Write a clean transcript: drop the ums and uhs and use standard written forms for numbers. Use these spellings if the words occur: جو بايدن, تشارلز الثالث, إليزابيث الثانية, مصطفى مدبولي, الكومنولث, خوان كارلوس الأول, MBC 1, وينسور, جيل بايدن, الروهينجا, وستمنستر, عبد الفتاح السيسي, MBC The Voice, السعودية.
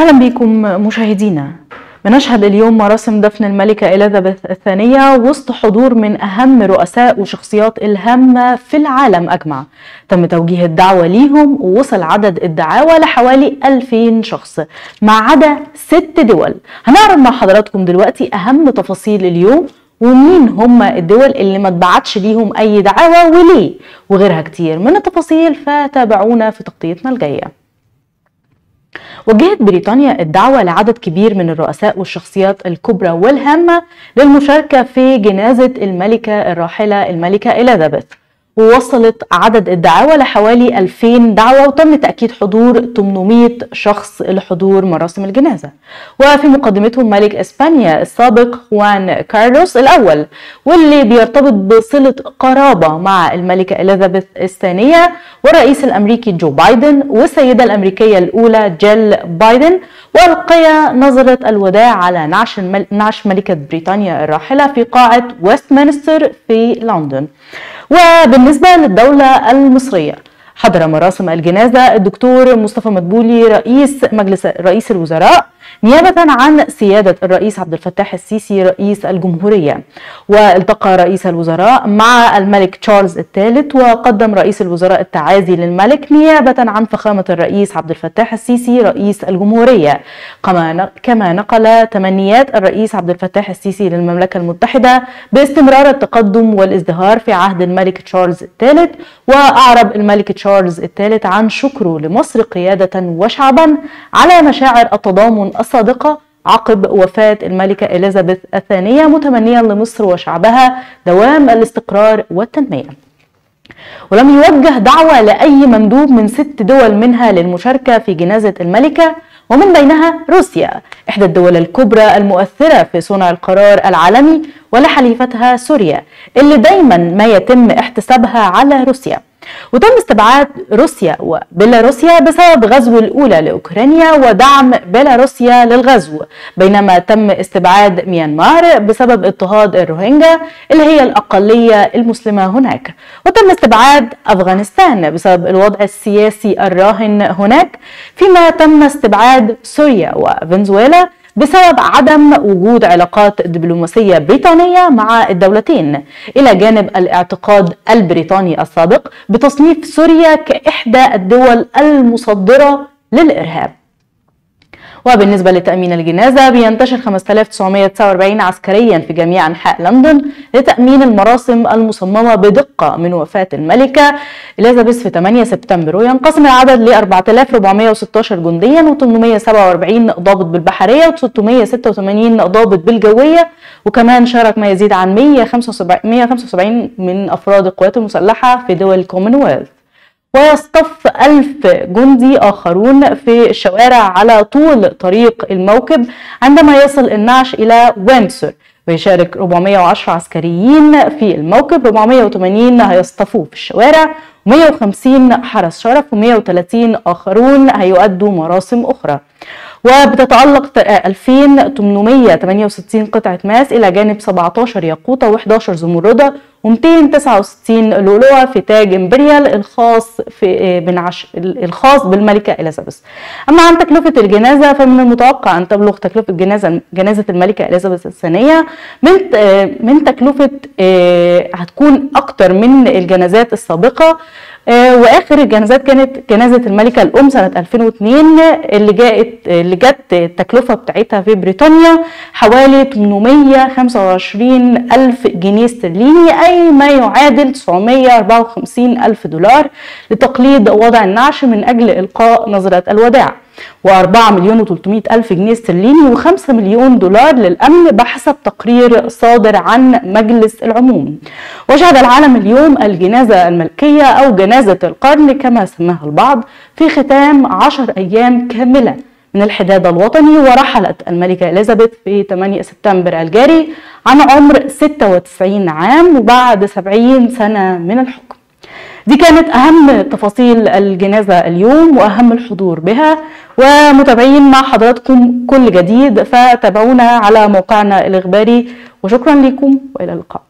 أهلا بكم مشاهدينا. بنشهد اليوم مراسم دفن الملكة إليزابيث الثانية وسط حضور من أهم رؤساء وشخصيات الهامة في العالم أجمع. تم توجيه الدعوة ليهم ووصل عدد الدعاوى لحوالي 2000 شخص ما عدا 6 دول. هنعرض مع حضراتكم دلوقتي أهم تفاصيل اليوم ومين هم الدول اللي ما اتبعتش ليهم أي دعاوى وليه وغيرها كتير من التفاصيل، فتابعونا في تغطيتنا الجاية. وجهت بريطانيا الدعوة لعدد كبير من الرؤساء والشخصيات الكبرى والهامة للمشاركة في جنازة الملكة الراحلة الملكة إليزابيث، ووصلت عدد الدعاوى لحوالي 2000 دعوة، وتم تأكيد حضور 800 شخص لحضور مراسم الجنازة. وفي مقدمتهم ملك إسبانيا السابق خوان كارلوس الأول، واللي بيرتبط بصلة قرابة مع الملكة إليزابيث الثانية، والرئيس الأمريكي جو بايدن، والسيدة الأمريكية الأولى جيل بايدن، وألقيا نظرة الوداع على نعش ملكة بريطانيا الراحلة في قاعة وستمنستر في لندن. وبالنسبة للدولة المصرية، حضر مراسم الجنازة الدكتور مصطفى مدبولي رئيس الوزراء نيابة عن سيادة الرئيس عبد الفتاح السيسي رئيس الجمهورية، والتقى رئيس الوزراء مع الملك تشارلز الثالث، وقدم رئيس الوزراء التعازي للملك نيابة عن فخامة الرئيس عبد الفتاح السيسي رئيس الجمهورية، كما نقل تمنيات الرئيس عبد الفتاح السيسي للمملكة المتحدة باستمرار التقدم والازدهار في عهد الملك تشارلز الثالث. وأعرب الملك تشارلز الثالث عن شكره لمصر قيادة وشعبا على مشاعر التضامن الصادقة عقب وفاة الملكة إليزابيث الثانية، متمنيا لمصر وشعبها دوام الاستقرار والتنمية. ولم يوجه دعوة لأي مندوب من 6 دول منها للمشاركة في جنازة الملكة، ومن بينها روسيا، إحدى الدول الكبرى المؤثرة في صنع القرار العالمي، ولا حليفتها سوريا اللي دايما ما يتم احتسابها على روسيا. وتم استبعاد روسيا وبيلاروسيا بسبب غزو الأولى لأوكرانيا ودعم بيلاروسيا للغزو، بينما تم استبعاد ميانمار بسبب اضطهاد الروهينجا اللي هي الأقلية المسلمة هناك، وتم استبعاد أفغانستان بسبب الوضع السياسي الراهن هناك، فيما تم استبعاد سوريا وفنزويلا بسبب عدم وجود علاقات دبلوماسية بريطانية مع الدولتين، إلى جانب الاعتقاد البريطاني السابق بتصنيف سوريا كإحدى الدول المصدرة للإرهاب. وبالنسبة لتأمين الجنازة، بينتشر 5949 عسكريا في جميع أنحاء لندن لتأمين المراسم المصممة بدقة من وفاة الملكة إليزابيث في 8 سبتمبر، وينقسم العدد ل 4416 جنديا، و847 ضابط بالبحرية، و686 ضابط بالجوية، وكمان شارك ما يزيد عن 175 من أفراد القوات المسلحة في دول الكومنولث، ويصطف 1000 جندي آخرون في الشوارع على طول طريق الموكب عندما يصل النعش إلى وينسور، ويشارك 410 عسكريين في الموكب، 480 هيصطفوه في الشوارع، 150 حرس شرف، و130 آخرون هيؤدوا مراسم أخرى. وبتتألق 2868 قطعة ماس، إلى جانب 17 ياقوتة، و11 زمردة، و269 لؤلؤة في تاج امبريال الخاص بالملكة إليزابيث. أما عن تكلفة الجنازة، فمن المتوقع أن تبلغ تكلفة جنازة الملكة إليزابيث الثانية من تكلفة هتكون أكتر من الجنازات السابقة، واخر الجنازات كانت جنازه الملكه الام سنه 2002 اللي جت التكلفه بتاعتها في بريطانيا حوالي 825,000 جنيه استرليني، اي ما يعادل 954,000 دولار لتقليد وضع النعش من اجل القاء نظره الوداع، و4,300,000 جنيه استرليني، و5 مليون دولار للأمن بحسب تقرير صادر عن مجلس العموم. وشهد العالم اليوم الجنازة الملكية أو جنازة القرن كما سماها البعض في ختام 10 أيام كاملة من الحداد الوطني، ورحلت الملكة إليزابيث في 8 سبتمبر الجاري عن عمر 96 عام وبعد 70 سنة من الحكم. دي كانت أهم تفاصيل الجنازة اليوم وأهم الحضور بها، ومتابعين مع حضراتكم كل جديد، فتابعونا على موقعنا الإخباري، وشكرا لكم وإلى اللقاء.